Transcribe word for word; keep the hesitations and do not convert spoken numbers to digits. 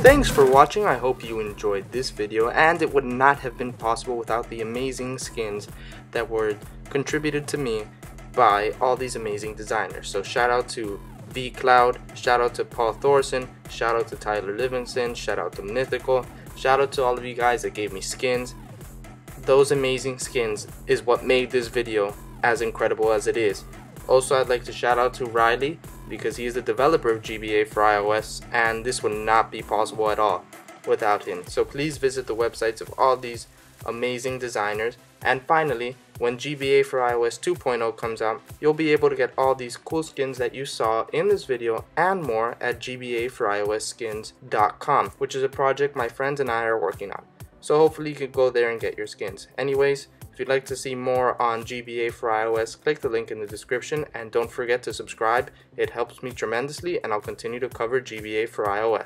Thanks for watching, I hope you enjoyed this video, and it would not have been possible without the amazing skins that were contributed to me by all these amazing designers. So shout out to V Cloud, shout out to Paul Thorson, shout out to Tyler Livingston, shout out to Mythical, shout out to all of you guys that gave me skins. Those amazing skins is what made this video as incredible as it is. Also, I'd like to shout out to Riley, because he is the developer of G B A for iOS, and this would not be possible at all without him. So please visit the websites of all these amazing designers. And finally, when G B A for iOS two point oh comes out, you'll be able to get all these cool skins that you saw in this video and more at G B A four i O S skins dot com, which is a project my friends and I are working on. So hopefully you could go there and get your skins. Anyways, if you'd like to see more on G B A for iOS, click the link in the description, and don't forget to subscribe. It helps me tremendously, and I'll continue to cover G B A for iOS.